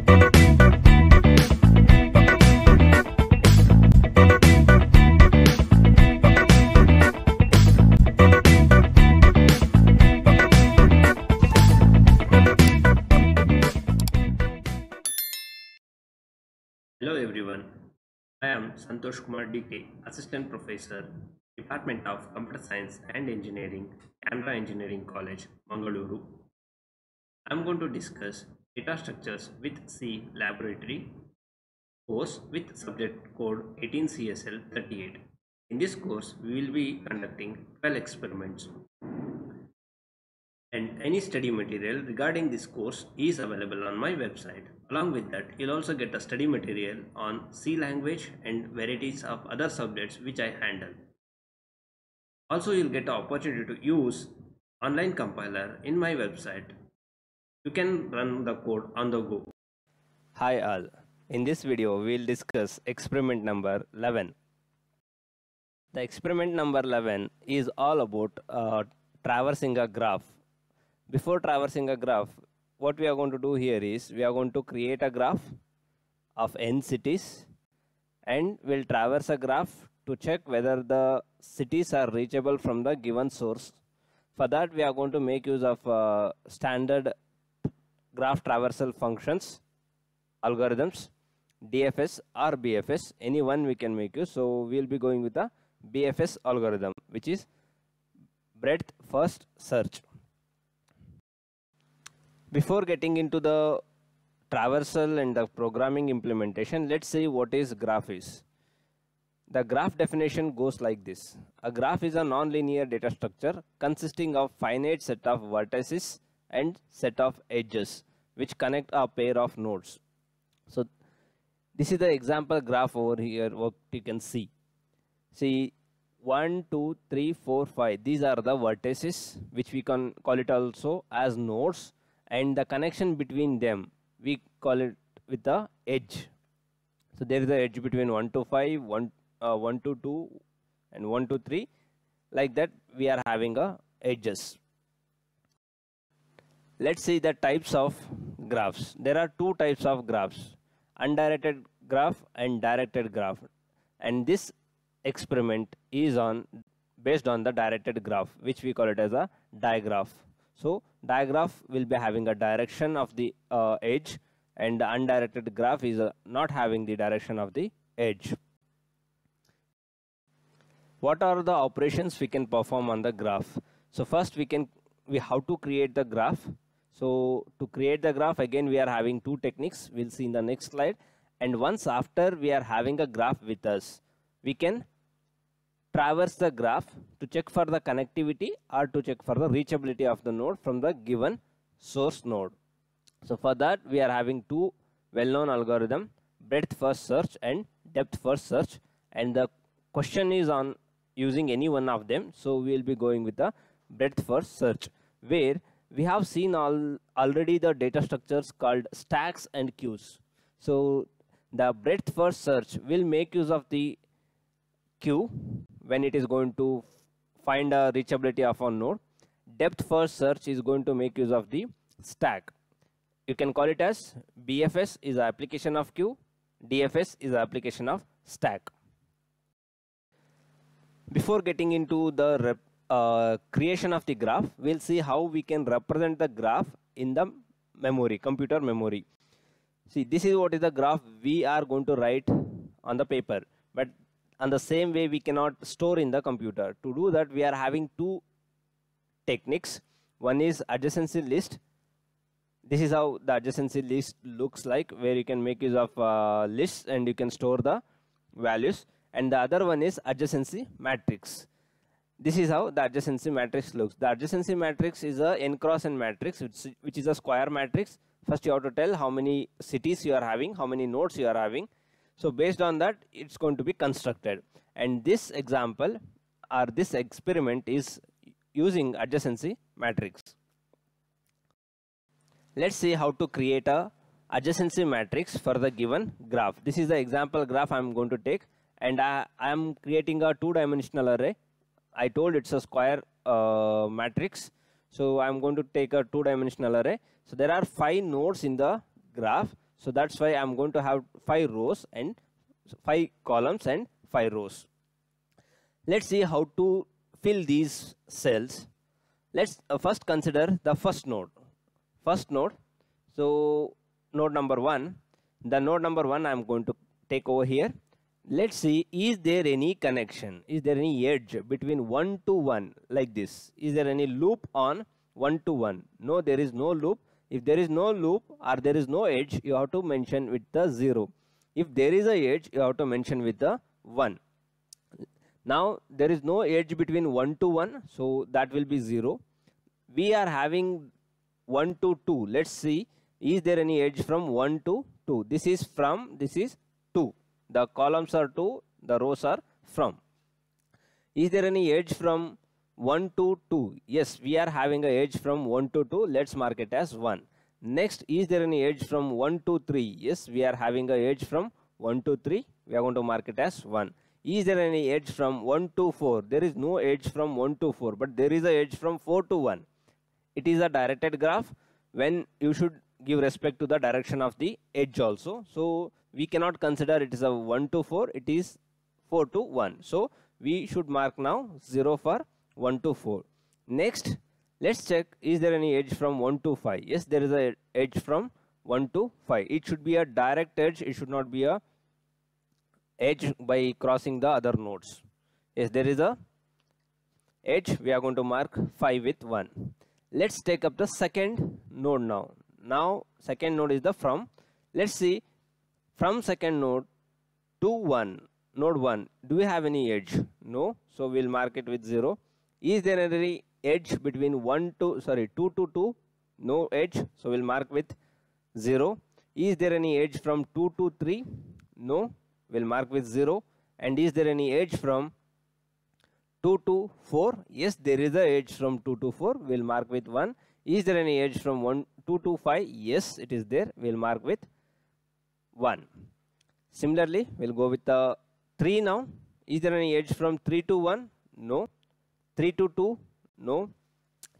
Hello everyone, I am Santosh Kumar DK, Assistant Professor, Department of Computer Science and Engineering, Canara Engineering College, Mangaluru. I am going to discuss data structures with C laboratory course with subject code 18 CSL38. In this course, we will be conducting 12 experiments. And any study material regarding this course is available on my website. Along with that, you'll also get a study material on C language and varieties of other subjects which I handle. Also, you'll get the opportunity to use online compiler in my website. You can run the code on the go. Hi all, in this video we'll discuss experiment number 11. The experiment number 11 is all about traversing a graph. Before traversing a graph, what we are going to do here is we are going to create a graph of n cities and we'll traverse a graph to check whether the cities are reachable from the given source. For that, we are going to make use of standard graph traversal functions, algorithms, DFS or BFS, any one we can make use. So we'll be going with the BFS algorithm, which is breadth first search. Before getting into the traversal and the programming implementation, let's see what is graph is. The graph definition goes like this. A graph is a nonlinear data structure consisting of finite set of vertices and set of edges which connect a pair of nodes. So this is the example graph over here, what you can see. See 1, 2, 3, 4, 5. These are the vertices which we can call it also as nodes. And the connection between them, we call it with the edge. So there is an edge between 1 to 5, 1 to 2 and 1 to 3. Like that we are having edges. Let's see the types of graphs. There are two types of graphs, undirected graph and directed graph. And this experiment is based on the directed graph, which we call it as a digraph. So digraph will be having a direction of the edge and the undirected graph is not having the direction of the edge. What are the operations we can perform on the graph? So first how to create the graph. So to create the graph, again we are having two techniques, we'll see in the next slide. And once after we are having a graph with us, we can traverse the graph to check for the connectivity or to check for the reachability of the node from the given source node. So for that we are having two well-known algorithms, breadth first search and depth first search, and the question is on using any one of them. So we will be going with the breadth first search, where we have seen already the data structures called stacks and queues. So the breadth first search will make use of the queue when it is going to find a reachability of a node. Depth first search is going to make use of the stack. You can call it as BFS is an application of queue, DFS is an application of stack. Before getting into the creation of the graph, we'll see how we can represent the graph in the memory, computer memory. See, this is what is the graph we are going to write on the paper, but and the same way we cannot store in the computer. To do that, we are having two techniques. One is adjacency list. This is how the adjacency list looks like, where you can make use of lists and you can store the values. And the other one is adjacency matrix. This is how the adjacency matrix looks. The adjacency matrix is a n×n matrix, which is a square matrix. First you have to tell how many cities you are having, how many nodes you are having. So based on that, it's going to be constructed. And this example or this experiment is using adjacency matrix. Let's see how to create a adjacency matrix for the given graph. This is the example graph I'm going to take, and I am creating a two-dimensional array. I told it's a square matrix. So I'm going to take a two-dimensional array. So there are 5 nodes in the graph. So that's why I'm going to have 5 rows and 5 columns and 5 rows. Let's see how to fill these cells. Let's first consider the first node. So node number 1. The node number 1 I'm going to take over here. Let's see, is there any connection? Is there any edge between 1 to 1 like this? Is there any loop on 1 to 1? No, there is no loop. If there is no loop or there is no edge, you have to mention with the 0. If there is an edge, you have to mention with the 1. Now, there is no edge between 1 to 1, so that will be 0. We are having 1 to 2. Let's see, is there any edge from 1 to 2? This is 2. The columns are 2, the rows are from. Is there any edge from 1 to 2? Yes, we are having an edge from 1 to 2. Let's mark it as 1. Next, is there any edge from 1 to 3? Yes, we are having an edge from 1 to 3. We are going to mark it as 1. Is there any edge from 1 to 4? There is no edge from 1 to 4, but there is an edge from 4 to 1. It is a directed graph when you should give respect to the direction of the edge also. So, we cannot consider it is a 1 to 4, it is 4 to 1. So, we should mark now 0 for 1 to 4. Next, let's check, is there any edge from 1 to 5? Yes, there is an edge from 1 to 5. It should be a direct edge, it should not be a edge by crossing the other nodes. Yes, there is a edge, we are going to mark 5 with 1. Let's take up the second node now. Now, second node is the from. Let's see, from second node to 1, node 1, do we have any edge? No, so we'll mark it with 0. Is there any edge between 2 to 2? No edge, so we'll mark with 0. Is there any edge from 2 to 3? No, we'll mark with 0. And is there any edge from 2 to 4? Yes, there is an edge from 2 to 4, we'll mark with 1. Is there any edge from 2 to 5? Yes, it is there, we'll mark with 1. Similarly, we'll go with 3 now. Is there any edge from 3 to 1? No. 3 to 2? No.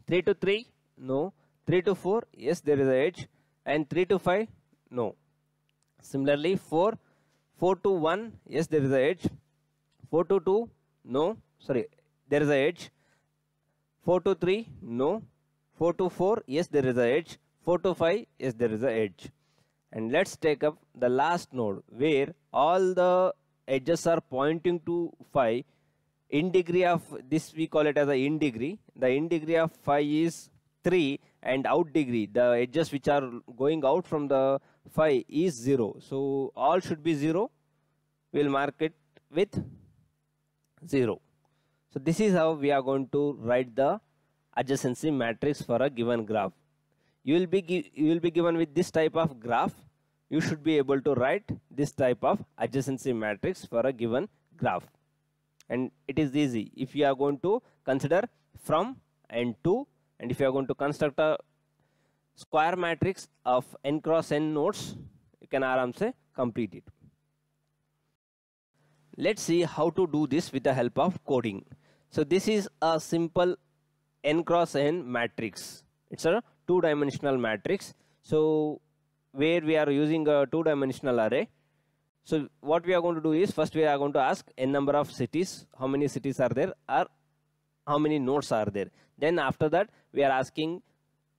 3 to 3? No. 3 to 4? Yes, there is an edge. And 3 to 5? No. Similarly, 4 to 1? Yes, there is an edge. 4 to 2? No. Sorry, there is an edge. 4 to 3? No. 4 to 4? Yes, there is an edge. 4 to 5? Yes, there is an edge. And let's take up the last node where all the edges are pointing to 5. In degree of this, we call it as a in degree. The in degree of 5 is 3 and out degree, the edges which are going out from the 5 is 0. So all should be 0. We'll mark it with 0. So this is how we are going to write the adjacency matrix for a given graph. You will be given with this type of graph. You should be able to write this type of adjacency matrix for a given graph. And it is easy. If you are going to consider from and to, and if you are going to construct a square matrix of n cross n nodes, you can easily complete it. Let's see how to do this with the help of coding. So this is a simple n cross n matrix. It's a two-dimensional matrix, so where we are using a two-dimensional array. So what we are going to do is, first we are going to ask n number of cities, how many cities are there, or how many nodes are there. Then after that, we are asking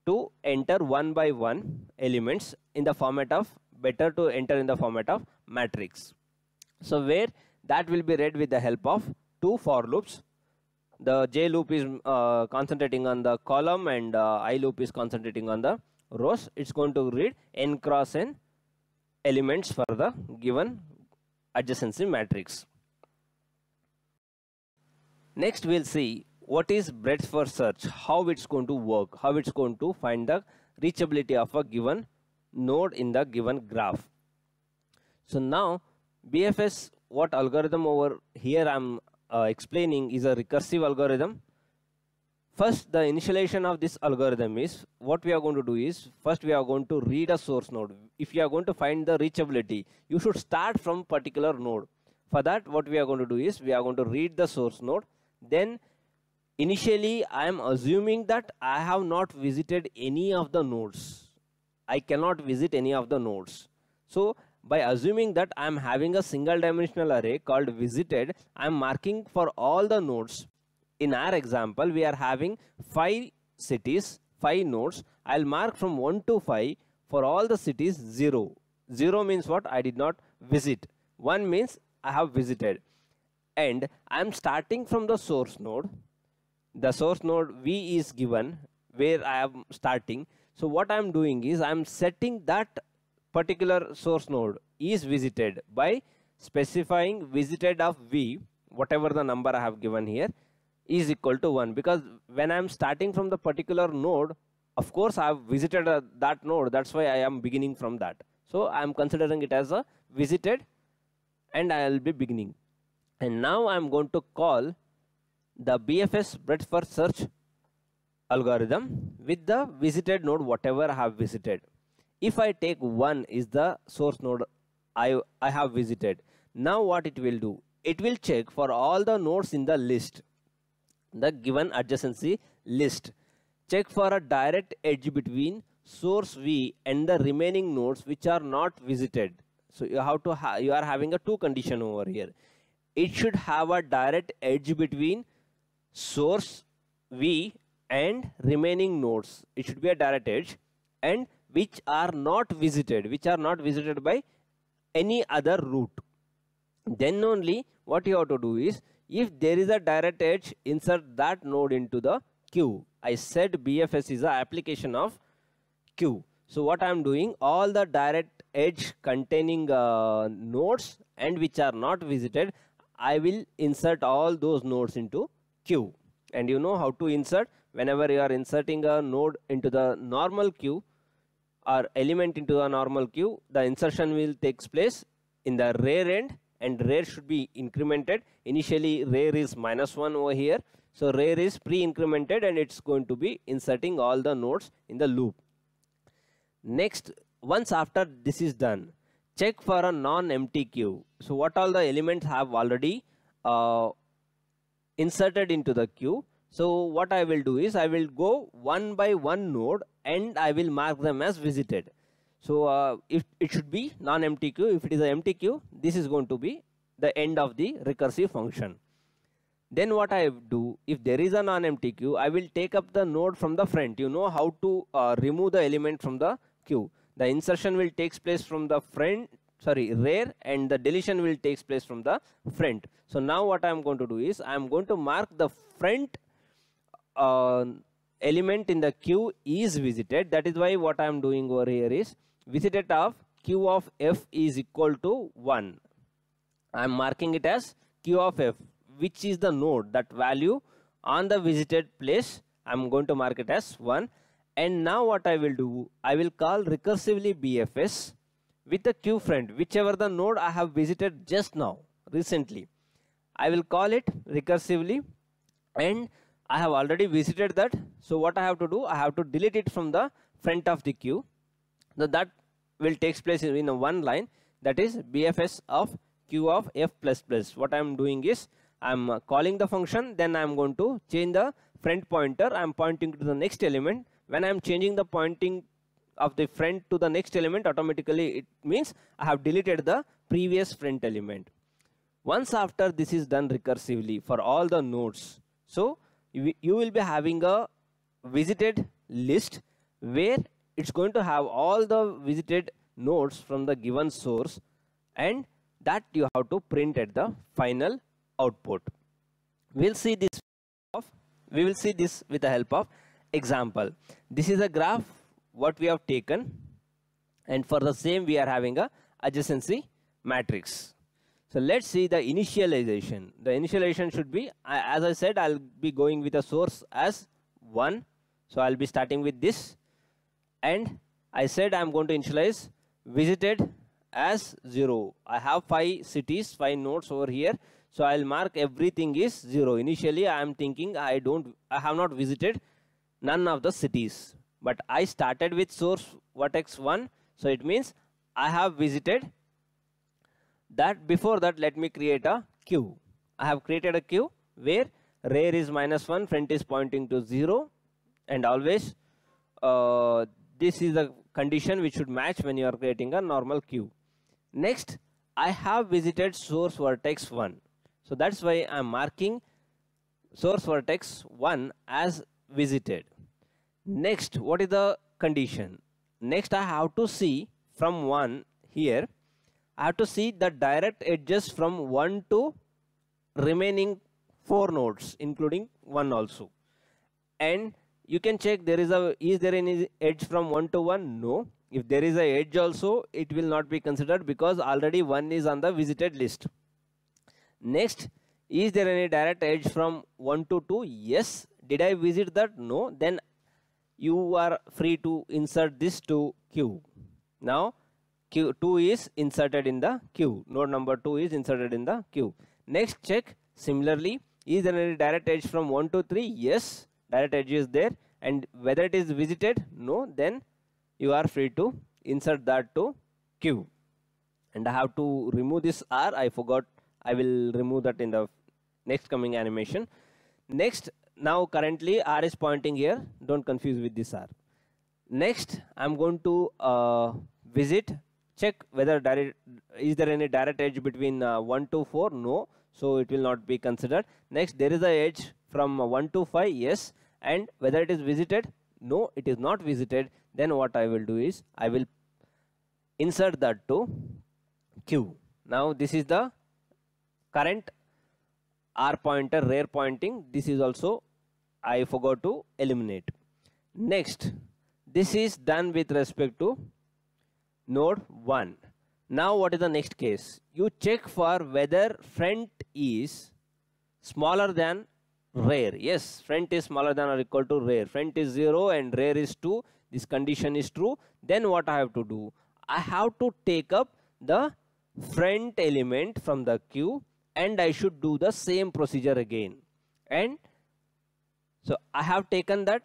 to enter one by one elements in the format of, better to enter in the format of matrix. So where that will be read with the help of 2 for loops. The J loop is concentrating on the column and I loop is concentrating on the rows. It's going to read n cross n elements for the given adjacency matrix. Next, we'll see what is breadth first search, how it's going to work, how it's going to find the reachability of a given node in the given graph. So now, BFS, what algorithm over here I'm explaining is a recursive algorithm. First, the initialization of this algorithm is, what we are going to do is, first we are going to read a source node. If you are going to find the reachability, you should start from particular node. For that, what we are going to do is, we are going to read the source node. Then, initially, I am assuming that I have not visited any of the nodes. I cannot visit any of the nodes. So by assuming that I am having a single dimensional array called visited, I am marking for all the nodes. In our example, we are having 5 cities, 5 nodes. I will mark from 1 to 5 for all the cities 0. 0 means what? I did not visit. 1 means I have visited. And I am starting from the source node. The source node V is given where I am starting. So what I am doing is I am setting that particular source node is visited by specifying visited of V, whatever the number I have given here, is equal to 1, because when I am starting from the particular node, of course I have visited that node, that's why I am beginning from that. So I am considering it as a visited and I will be beginning. And now I am going to call the BFS breadth first search algorithm with the visited node, whatever I have visited. If I take 1 is the source node I have visited, now what it will do? It will check for all the nodes in the list, the given adjacency list. Check for a direct edge between source V and the remaining nodes which are not visited. So you have to you are having a 2 condition over here. It should have a direct edge between source V and remaining nodes. It should be a direct edge, and which are not visited, which are not visited by any other route. Then only what you have to do is, if there is a direct edge, insert that node into the queue. I said BFS is an application of queue. So what I am doing, all the direct edge containing nodes and which are not visited, I will insert all those nodes into queue. And you know how to insert. Whenever you are inserting a node into the normal queue, or element into the normal queue, the insertion will takes place in the rear end, and rear should be incremented. Initially rear is -1 over here, so rear is pre-incremented and it's going to be inserting all the nodes in the loop. Next, once after this is done, check for a non-empty queue. So what all the elements have already inserted into the queue. So what I will do is I will go one by one node and I will mark them as visited. So if it should be non-empty queue, if it is an empty queue, this is going to be the end of the recursive function. Then what I do, if there is a non-empty queue, I will take up the node from the front. You know how to remove the element from the queue. The insertion will take place from the front, rear, and the deletion will take place from the front. So now what I am going to do is I am going to mark the front element in the queue is visited. That is why what I am doing over here is visited of Q of F is equal to 1. I am marking it as Q of F, which is the node, that value on the visited place. I am going to mark it as 1. And now what I will do, I will call recursively BFS with the queue friend, whichever the node I have visited just now, recently. I will call it recursively, and I have already visited that. So what I have to do, I have to delete it from the front of the queue. So that will take place in one line, that is BFS of Q of F++. What I am doing is, I am calling the function, then I am going to change the front pointer. I am pointing to the next element. When I am changing the pointing of the front to the next element, automatically it means I have deleted the previous front element. Once after this is done recursively for all the nodes, so you will be having a visited list where it's going to have all the visited nodes from the given source, and that you have to print at the final output. We will see this with the help of example. This is a graph what we have taken, and for the same we are having a adjacency matrix. So let's see the initialization. The initialization should be, as I said, I'll be going with a source as 1. So I'll be starting with this. And I said I'm going to initialize visited as 0. I have 5 cities, 5 nodes over here. So I'll mark everything is 0. Initially I'm thinking I have not visited none of the cities. But I started with source vertex 1. So it means I have visited that. Before that, let me create a queue. I have created a queue where rear is -1, front is pointing to 0, and always this is a condition which should match when you are creating a normal queue. Next, I have visited source vertex 1. So that's why I am marking source vertex 1 as visited. Next, what is the condition? Next, I have to see from 1 here. I have to see the direct edges from 1 to remaining 4 nodes, including 1 also. And you can check there is is there any edge from 1 to 1? No. If there is an edge also, it will not be considered because already 1 is on the visited list. Next, is there any direct edge from 1 to 2? Yes. Did I visit that? No. Then you are free to insert this to queue. Now, queue 2 is inserted in the queue. Node number 2 is inserted in the queue. Next, check. Similarly, is there any direct edge from 1 to 3? Yes. Direct edge is there. And whether it is visited? No. Then you are free to insert that to queue. And I have to remove this R. I forgot. I will remove that in the next coming animation. Next, now currently R is pointing here. Don't confuse with this R. Next, I am going to visit, check whether is there any direct edge between 1 to 4? No. So it will not be considered. Next, there is an edge from 1 to 5? Yes. And whether it is visited? No, it is not visited. Then what I will do is, I will insert that to queue. Now this is the current R pointer, rear pointing. This is also, I forgot to eliminate. Next, this is done with respect to node 1. Now what is the next case? You check for whether front is smaller than rear. Yes, front is smaller than or equal to rear. Front is 0 and rear is 2. This condition is true. Then what I have to do? I have to take up the front element from the queue and I should do the same procedure again. And so I have taken that.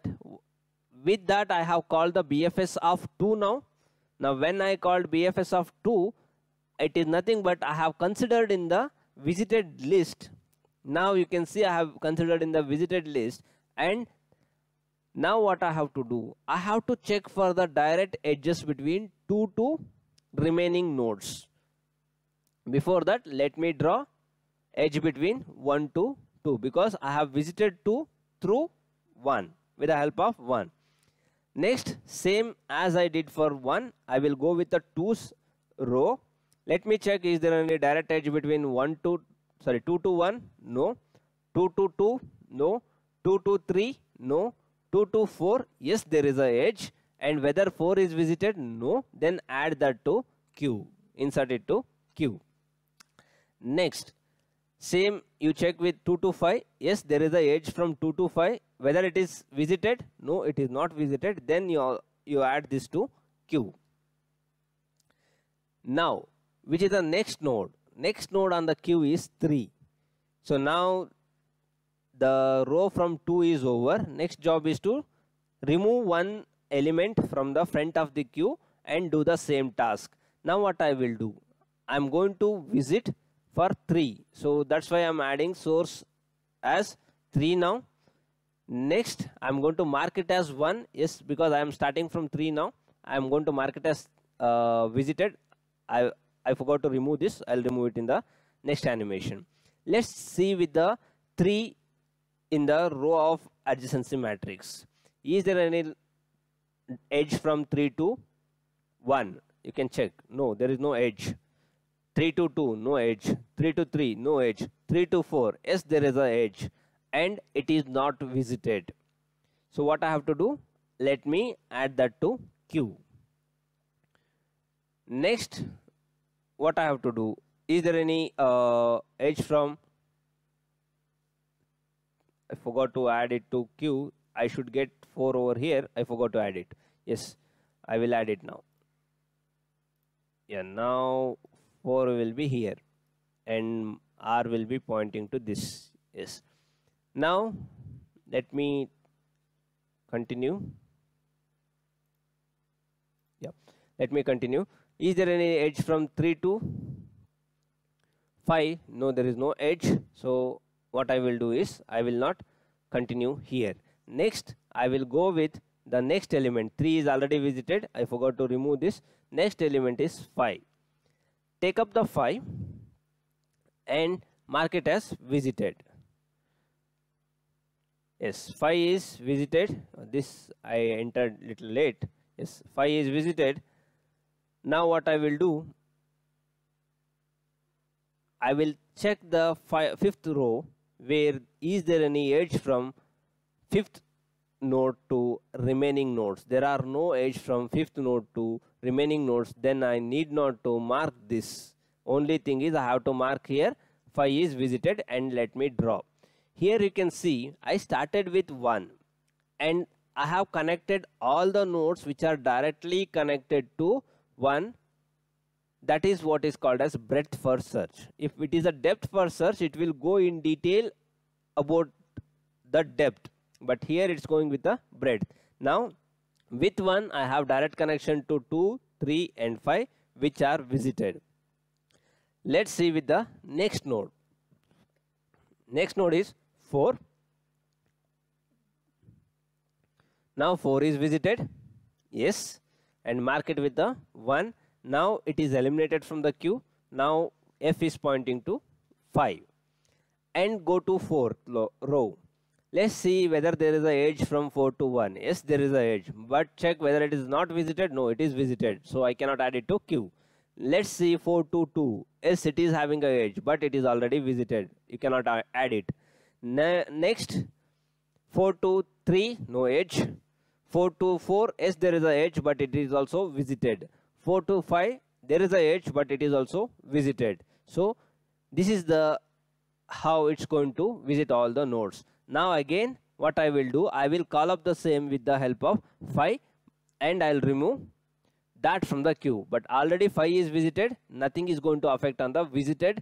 With that, I have called the BFS of 2 now. Now when I called BFS of 2, it is nothing but I have considered in the visited list. Now you can see I have considered in the visited list, and now what I have to do? I have to check for the direct edges between 2 to remaining nodes. Before that, let me draw edge between 1 to 2 because I have visited 2 through 1 with the help of 1. Next, same as I did for 1, I will go with the 2's row. Let me check, is there any direct edge between 2 to 1, no. 2 to 2, no. 2 to 3, no. 2 to 4, yes, there is an edge. And whether 4 is visited, no. Then add that to queue. Insert it to queue. Next, same you check with 2 to 5. Yes, there is an edge from 2 to 5. Whether it is visited, no, it is not visited. Then you add this to queue. Now, which is the next node? Next node on the queue is 3. So now the row from 2 is over. Next job is to remove one element from the front of the queue and do the same task. Now what I will do? I am going to visit for 3. So that's why I am adding source as 3 now. Next, I am going to mark it as 1. Yes, because I am starting from 3 now. I am going to mark it as visited. I forgot to remove this. I'll remove it in the next animation. Let's see with the 3 in the row of adjacency matrix. Is there any edge from 3 to 1? You can check. No, there is no edge. 3 to 2, no edge. 3 to 3, no edge. 3 to 4, yes, there is an edge. And it is not visited. So what I have to do? Let me add that to queue. Next, what I have to do? Is there any edge from, I forgot to add it to queue. I should get 4 over here. I forgot to add it. Yes, I will add it now. Yeah, now 4 will be here and R will be pointing to this. Yes. Now let me continue. Yeah, let me continue. Is there any edge from 3 to 5? No, there is no edge. So what I will do is, I will not continue here. Next, I will go with the next element. 3 is already visited. I forgot to remove this. Next element is 5. take up the 5 and mark it as visited. Yes, 5 is visited. This I entered little late. Yes, 5 is visited. Now what I will do, I will check the fifth row, where is there any edge from fifth node to remaining nodes. There are no edge from fifth node to remaining nodes, then I need not to mark this. Only thing is I have to mark here 5 is visited and let me draw. Here you can see I started with 1 and I have connected all the nodes which are directly connected to 1. That is what is called as breadth first search. If it is a depth first search, it will go in detail about the depth, but here it's going with the breadth. Now with 1 I have direct connection to 2, 3 and 5 which are visited. Let's see with the next node. Next node is 4. Now 4 is visited. Yes, and mark it with the 1. Now it is eliminated from the queue. Now F is pointing to 5 and go to 4th row. Let's see whether there is an edge from 4 to 1. Yes, there is an edge, but check whether it is not visited. No, it is visited, so I cannot add it to queue. Let's see 4 to 2. Yes, it is having an edge, but it is already visited. You cannot add it. Next, 4 to 3, no edge. 4 to 4, yes, there is an edge, but it is also visited. 4 to 5, there is a edge, but it is also visited. So this is the how it's going to visit all the nodes. Now again, what I will do, I will call up the same with the help of 5 and I'll remove that from the queue. But already 5 is visited, nothing is going to affect on the visited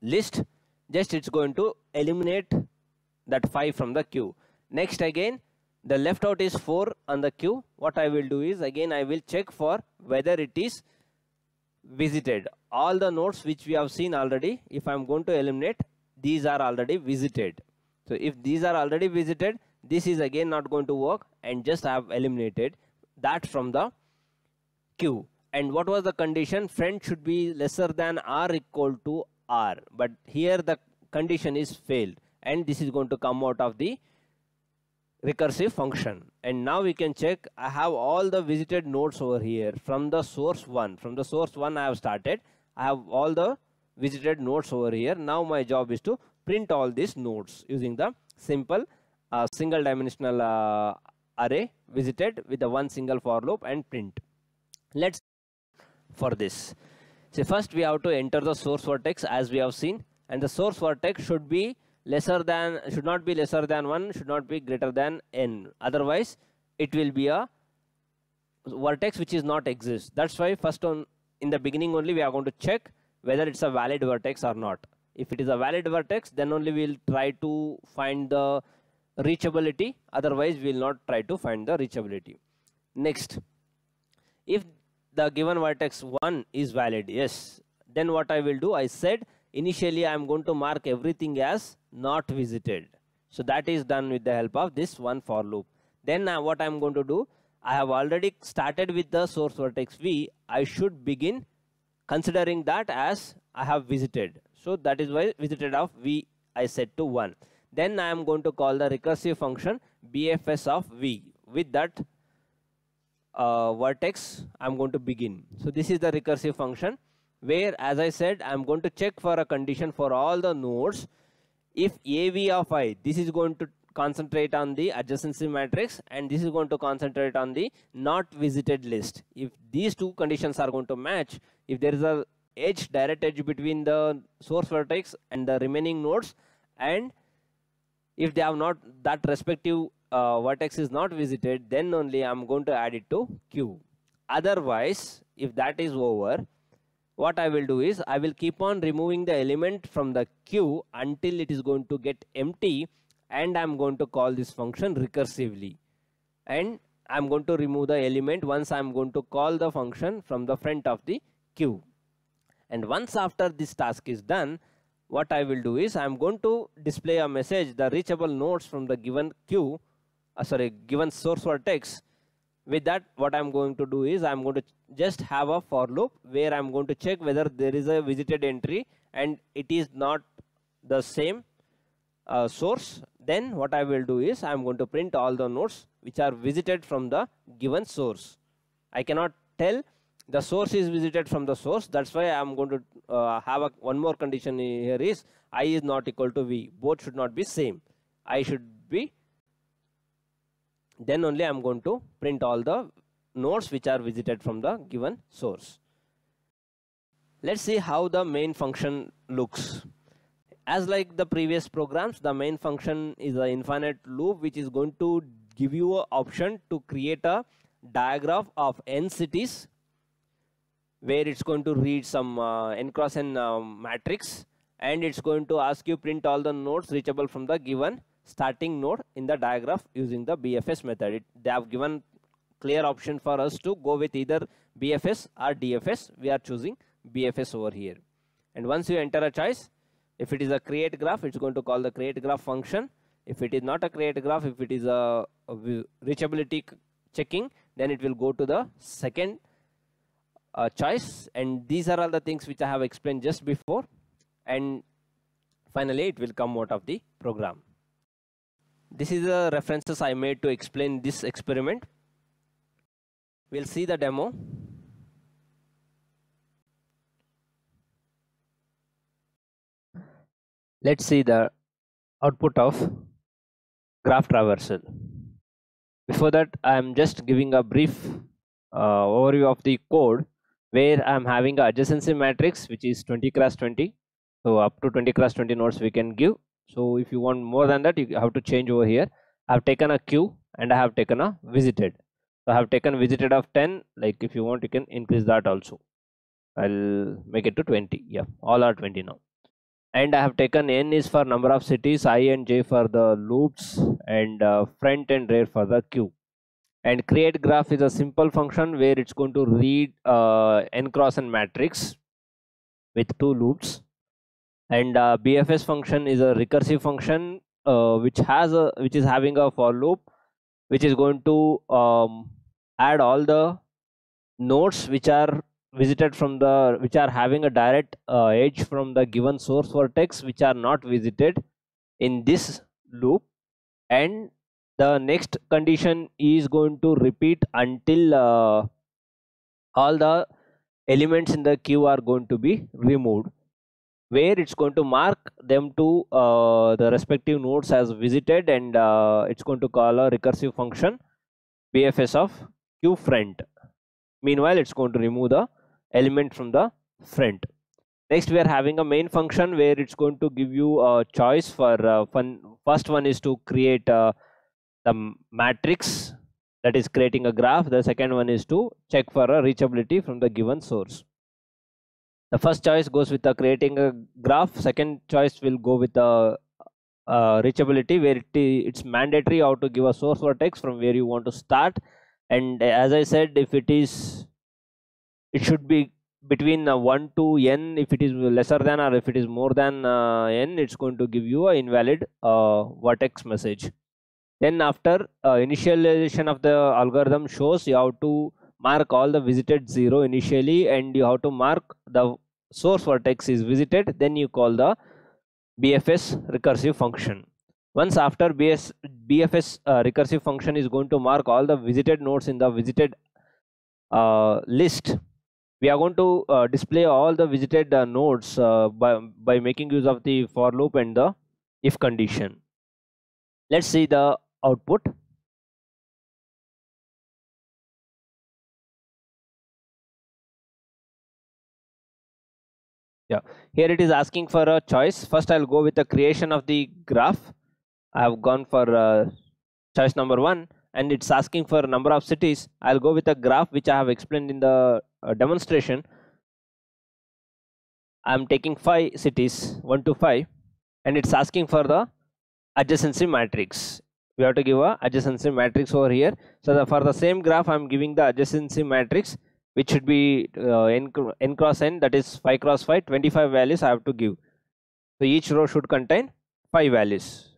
list. Just it's going to eliminate that 5 from the queue. Next again, the left out is 4 on the queue. What I will do is, again I will check for whether it is visited. All the nodes which we have seen already, if I am going to eliminate, these are already visited. So if these are already visited, this is again not going to work, and just I have eliminated that from the queue. And what was the condition? Friend should be lesser than or equal to R, but here the condition is failed, and this is going to come out of the recursive function. And now we can check, I have all the visited nodes over here from the source 1. From the source 1 I have started, I have all the visited nodes over here. Now my job is to print all these nodes using the simple single dimensional array visited with the one single for loop and print. Let's for this. So first we have to enter the source vertex as we have seen, and the source vertex should be lesser than, should not be lesser than 1, should not be greater than n. Otherwise it will be a vertex which is not exist. That's why first on in the beginning only we are going to check whether it's a valid vertex or not. If it is a valid vertex, then only we'll try to find the reachability, otherwise we'll not try to find the reachability. Next, if the given vertex 1 is valid, yes, then what I will do, I said initially I am going to mark everything as not visited. So that is done with the help of this one for loop. Then what I am going to do, I have already started with the source vertex V. I should begin considering that as I have visited. So that is why visited of V I set to 1. Then I am going to call the recursive function BFS of V. With that vertex I am going to begin. So this is the recursive function, where as I said I am going to check for a condition for all the nodes. If AV of I, this is going to concentrate on the adjacency matrix, and this is going to concentrate on the not visited list. If these two conditions are going to match, if there is a edge, direct edge between the source vertex and the remaining nodes, and if they have not, that respective vertex is not visited, then only I am going to add it to queue. Otherwise, if that is over, what I will do is, I will keep on removing the element from the queue until it is going to get empty, and I am going to call this function recursively. And I am going to remove the element once I am going to call the function from the front of the queue. And once after this task is done, what I will do is, I am going to display a message, the reachable nodes from the given source vertex With that, what I'm going to do is I'm going to just have a for loop where I'm going to check whether there is a visited entry and it is not the same source. Then what I will do is I'm going to print all the nodes which are visited from the given source. I cannot tell the source is visited from the source. That's why I'm going to have one more condition here is I is not equal to V. Both should not be same. I should be. Then only I'm going to print all the nodes which are visited from the given source. Let's see how the main function looks. As like the previous programs, the main function is an infinite loop which is going to give you an option to create a diagraph of n cities where it's going to read some n cross n matrix, and it's going to ask you print all the nodes reachable from the given starting node in the diagraph using the BFS method. They have given clear option for us to go with either BFS or DFS. We are choosing BFS over here. And once you enter a choice, if it is a create graph, it's going to call the create graph function. If it is not a create graph, if it is a reachability checking, then it will go to the second choice. And these are all the things which I have explained just before. And finally, it will come out of the program. This is the references I made to explain this experiment. We'll see the demo. Let's see the output of graph traversal. Before that, I am just giving a brief overview of the code where I am having an adjacency matrix which is 20 cross 20. So up to 20 cross 20 nodes we can give. So if you want more than that, you have to change over here. I have taken a queue and I have taken a visited. So I have taken visited of 10. Like if you want, you can increase that also. I'll make it to 20. Yeah, all are 20 now. And I have taken n is for number of cities, I and j for the loops, and front and rear for the queue. And create graph is a simple function where it's going to read n cross n matrix with two loops. And BFS function is a recursive function which is having a for loop which is going to add all the nodes which are visited from the which are having a direct edge from the given source vertex which are not visited in this loop. And the next condition is going to repeat until all the elements in the queue are going to be removed, where it's going to mark them to the respective nodes as visited, and it's going to call a recursive function BFS of queue front. Meanwhile, it's going to remove the element from the front. Next, we are having a main function where it's going to give you a choice for first one is to create the matrix, that is creating a graph. The second one is to check for a reachability from the given source. The first choice goes with creating a graph. Second choice will go with the reachability, where it's mandatory how to give a source vertex from where you want to start. And as I said, if it should be between 1 to n. If it is lesser than or if it is more than n, it's going to give you an invalid vertex message. Then after initialization of the algorithm shows, you have to mark all the visited 0 initially, and you have to mark the source vertex is visited. Then you call the BFS recursive function. Once after BFS recursive function is going to mark all the visited nodes in the visited list, we are going to display all the visited nodes by making use of the for loop and the if condition. Let's see the output. Yeah, here it is asking for a choice. First, I'll go with the creation of the graph. I have gone for choice number 1, and it's asking for number of cities. I'll go with a graph which I have explained in the demonstration. I'm taking 5 cities, 1 to 5, and it's asking for the adjacency matrix. We have to give a adjacency matrix over here. So for the same graph, I'm giving the adjacency matrix, which should be n cross n, that is 5 cross 5, 25 values I have to give. So each row should contain 5 values.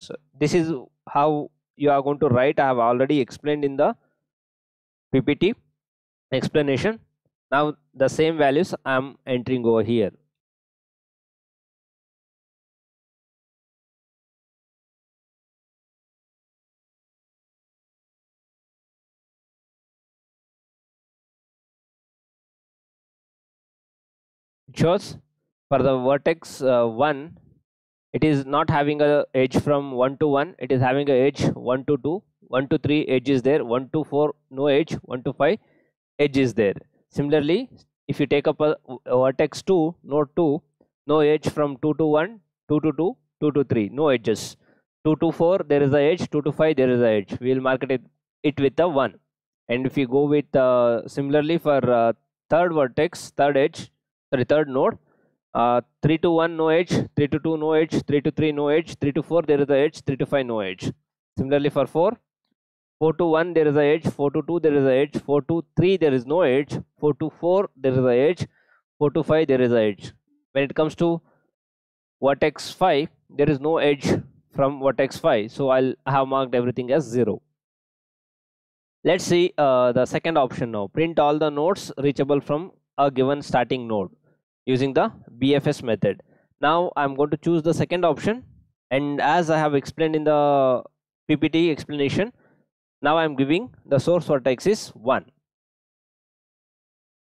So this is how you are going to write. I have already explained in the PPT explanation. Now the same values I am entering over here. Shows for the vertex 1, it is not having a edge from 1 to 1, it is having a edge 1 to 2, 1 to 3 edge is there, 1 to 4 no edge, 1 to 5 edge is there. Similarly, if you take up a vertex 2, node 2, no edge from 2 to 1, 2 to 2, 2 to 3, no edges, 2 to 4 there is a edge, 2 to 5 there is a edge. We will mark it with a 1. And if you go with similarly for third vertex, third edge, sorry, third node, 3 to 1 no edge, 3 to 2 no edge, 3 to 3 no edge, 3 to 4 there is a edge, 3 to 5 no edge. Similarly for 4, 4 to 1 there is a edge, 4 to 2 there is a edge, 4 to 3 there is no edge, 4 to 4 there is a edge, 4 to 5 there is a edge. When it comes to vertex 5, there is no edge from vertex 5, so I'll have marked everything as 0. Let's see the second option now. Print all the nodes reachable from a given starting node using the BFS method. Now I'm going to choose the second option, and as I have explained in the PPT explanation, now I'm giving the source vertex is 1.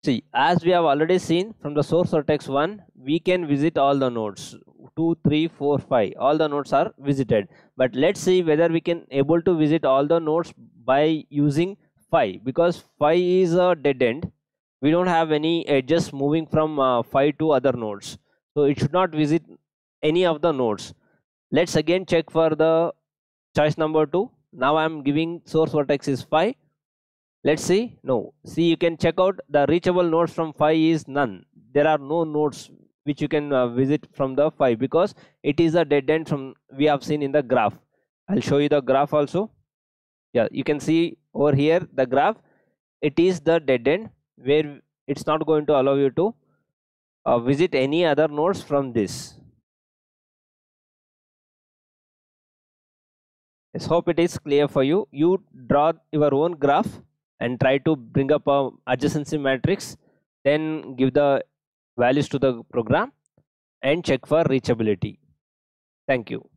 See, as we have already seen, from the source vertex 1 we can visit all the nodes, 2, 3, 4, 5, all the nodes are visited. But let's see whether we can able to visit all the nodes by using 5, because 5 is a dead end. We don't have any edges moving from 5 to other nodes, so it should not visit any of the nodes. Let's again check for the choice number 2. Now I am giving source vertex is 5. Let's see. No, see, you can check out the reachable nodes from 5 is none. There are no nodes which you can visit from the 5, because it is a dead end from we have seen in the graph. I'll show you the graph also. Yeah, you can see over here the graph. It is the dead end, where it's not going to allow you to visit any other nodes from this. I hope it is clear for you. You draw your own graph and try to bring up a adjacency matrix, then give the values to the program and check for reachability. Thank you.